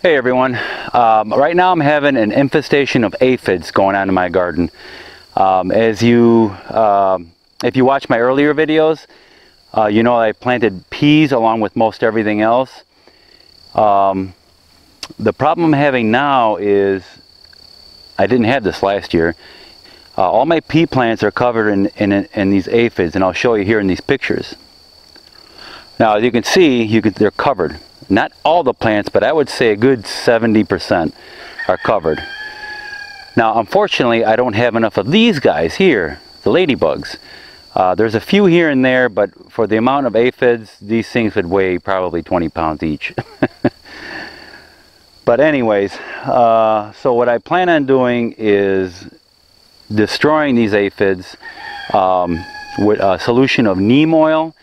Hey everyone, right now I'm having an infestation of aphids going on in my garden. If you watch my earlier videos, you know I planted peas along with most everything else. The problem I'm having now is, I didn't have this last year, all my pea plants are covered in these aphids, and I'll show you here in these pictures. Now as you can see, they're covered. Not all the plants, but I would say a good 70% are covered. Now, unfortunately, I don't have enough of these guys here, the ladybugs. There's a few here and there, but for the amount of aphids, these things would weigh probably 20 pounds each. But anyways, so what I plan on doing is destroying these aphids with a solution of neem oil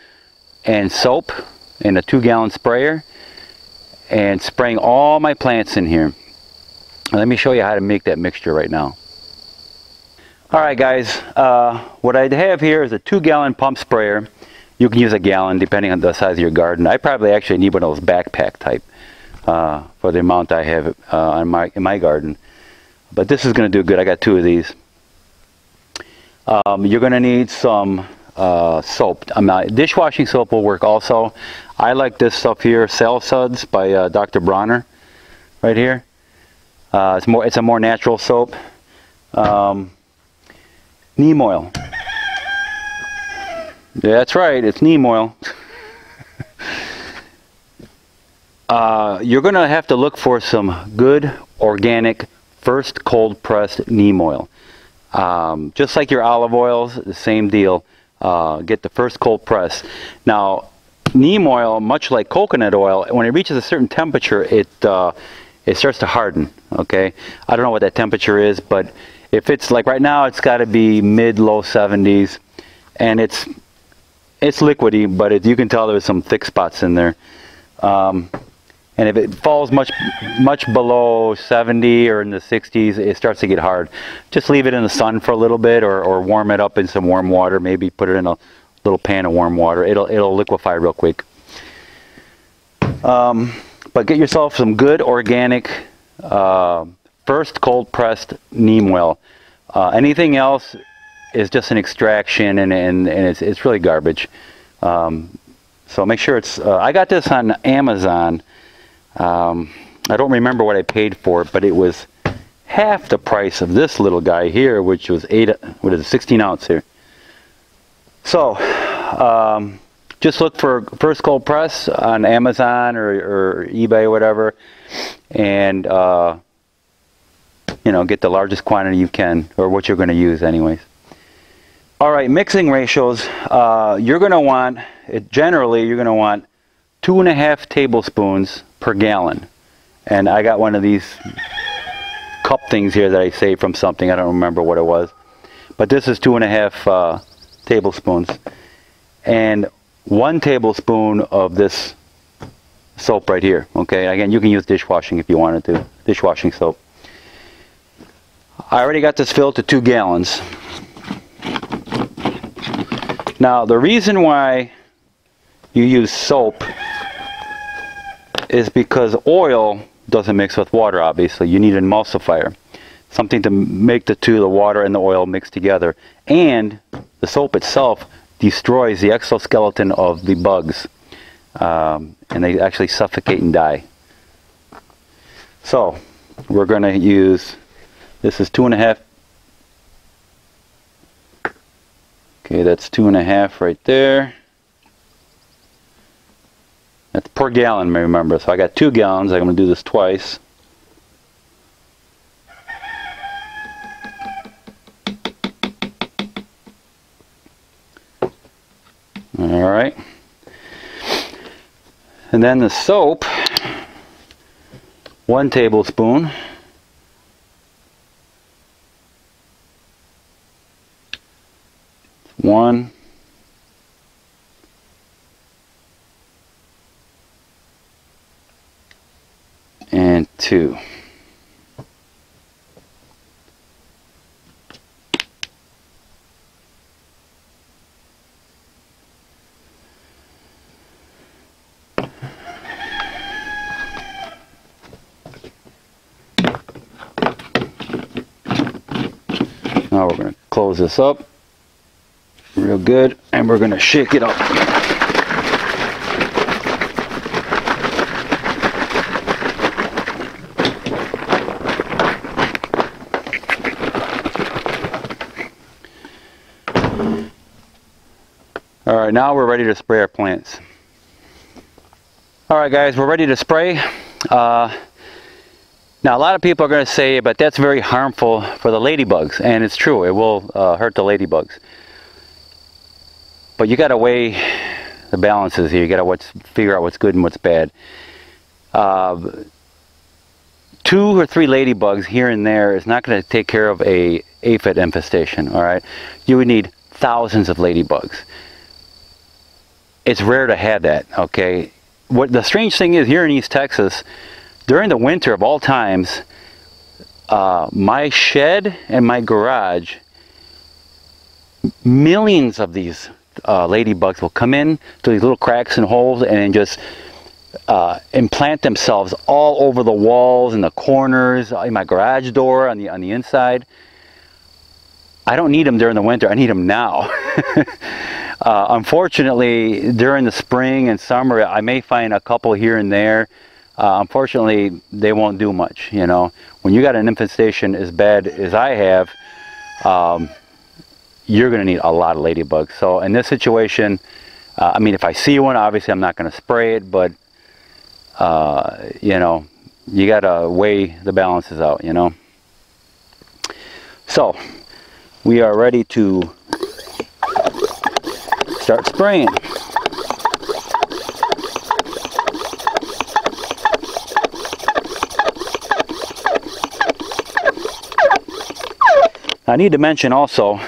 and soap in a 2-gallon sprayer, and spraying all my plants in here. Let me show you how to make that mixture right now. Alright guys, what I have here is a 2-gallon pump sprayer. You can use a gallon depending on the size of your garden. I probably actually need one of those backpack type for the amount I have in my garden. But this is going to do good. I got 2 of these. You're going to need some soap. Dishwashing soap will work also. I like this stuff here, Sal Suds by Dr. Bronner, right here. It's a more natural soap. Neem oil. That's right, it's neem oil. You're going to have to look for some good organic first cold pressed neem oil. Just like your olive oils, the same deal. Get the first cold press. Now, neem oil, much like coconut oil, when it reaches a certain temperature, it starts to harden. Okay, I don't know what that temperature is, but if it's like right now, it's got to be mid-low 70s, and it's liquidy, but you can tell there's some thick spots in there. And if it falls much below 70 or in the 60s, it starts to get hard. Just leave it in the sun for a little bit, or warm it up in some warm water. Maybe put it in a little pan of warm water. It'll liquefy real quick. But get yourself some good organic first cold pressed neem oil. Anything else is just an extraction, and it's really garbage. So make sure it's. I got this on Amazon. I don't remember what I paid for it, but it was half the price of this little guy here, which was 16 ounce here. So just look for first cold press on Amazon or eBay or whatever, and you know, get the largest quantity you can, or what you're going to use anyways. Alright, mixing ratios. You're going to want, generally you're going to want 2.5 tablespoons per gallon, and I got one of these cup things here that I saved from something. I don't remember what it was, but this is 2.5 tablespoons, and 1 tablespoon of this soap right here. Okay, again, you can use dishwashing if you wanted to, dishwashing soap. I already got this filled to 2 gallons. Now the reason why you use soap is because oil doesn't mix with water, obviously. You need an emulsifier, something to make the water and the oil mix together. And the soap itself destroys the exoskeleton of the bugs, and they actually suffocate and die. So we're going to use, this is 2.5. Okay, that's 2.5 right there. That's per gallon, remember. So I got 2 gallons. I'm going to do this twice. All right. And then the soap, 1 tablespoon. One. And 2. Now we're going to close this up real good, and we're going to shake it up. All right, now we're ready to spray our plants. All right, guys, we're ready to spray. Now, a lot of people are going to say, but that's very harmful for the ladybugs, and it's true. It will hurt the ladybugs. But you got to weigh the balances here. You got to figure out what's good and what's bad. 2 or 3 ladybugs here and there is not going to take care of a aphid infestation. All right, you would need thousands of ladybugs. It's rare to have that. Okay, what the strange thing is here in East Texas. During the winter of all times, my shed and my garage, millions of these ladybugs will come in to these little cracks and holes and just implant themselves all over the walls and the corners, in my garage door, on the inside. I don't need them during the winter. I need them now. Unfortunately, during the spring and summer, I may find a couple here and there. Unfortunately, they won't do much, you know. When you got an infestation as bad as I have, you're going to need a lot of ladybugs. So in this situation, I mean, if I see one, obviously I'm not going to spray it, but, you know, you got to weigh the balances out, you know. So we are ready to start spraying. I need to mention also,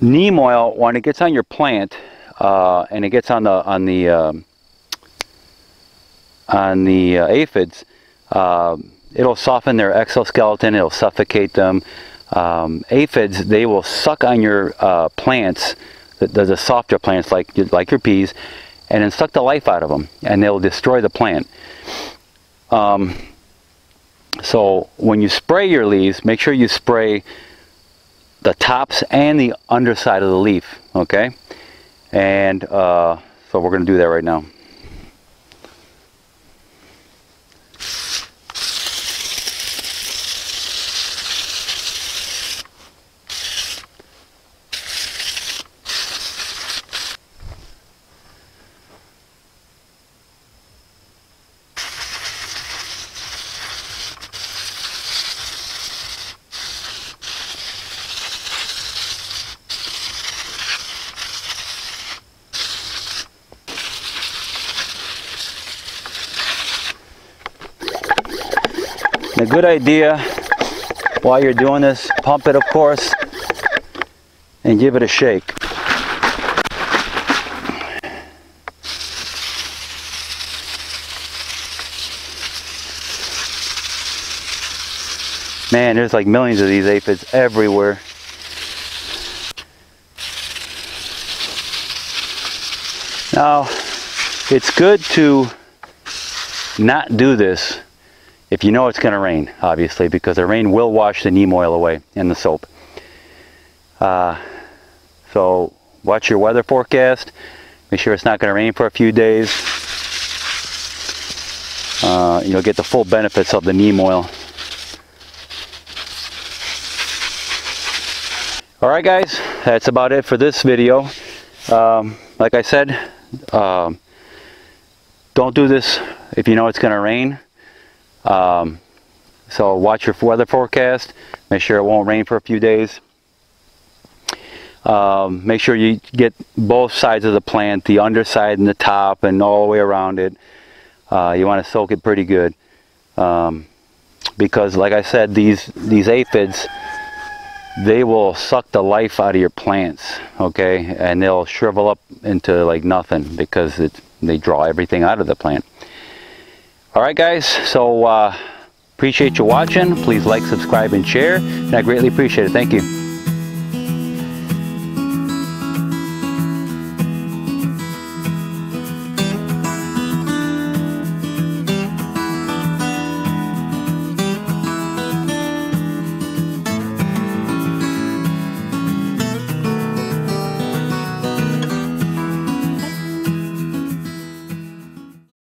neem oil, when it gets on your plant and it gets on the aphids, it'll soften their exoskeleton. It'll suffocate them. Aphids, they will suck on your plants, the softer plants like your peas, and then suck the life out of them, and they'll destroy the plant. So when you spray your leaves, make sure you spray the tops and the underside of the leaf, okay? And so we're going to do that right now. A good idea while you're doing this, pump it of course and give it a shake. Man, there's like millions of these aphids everywhere. Now, it's good to not do this if you know it's going to rain, obviously, because the rain will wash the neem oil away and the soap. So watch your weather forecast. Make sure it's not going to rain for a few days. You'll get the full benefits of the neem oil. All right, guys, that's about it for this video. Like I said, don't do this if you know it's going to rain. So watch your weather forecast, make sure it won't rain for a few days. Make sure you get both sides of the plant, the underside and the top and all the way around it. You want to soak it pretty good, because like I said, these aphids, they will suck the life out of your plants, okay, and they'll shrivel up into like nothing because they draw everything out of the plant. Alright guys, so appreciate you watching. Please like, subscribe, and share. And I greatly appreciate it. Thank you.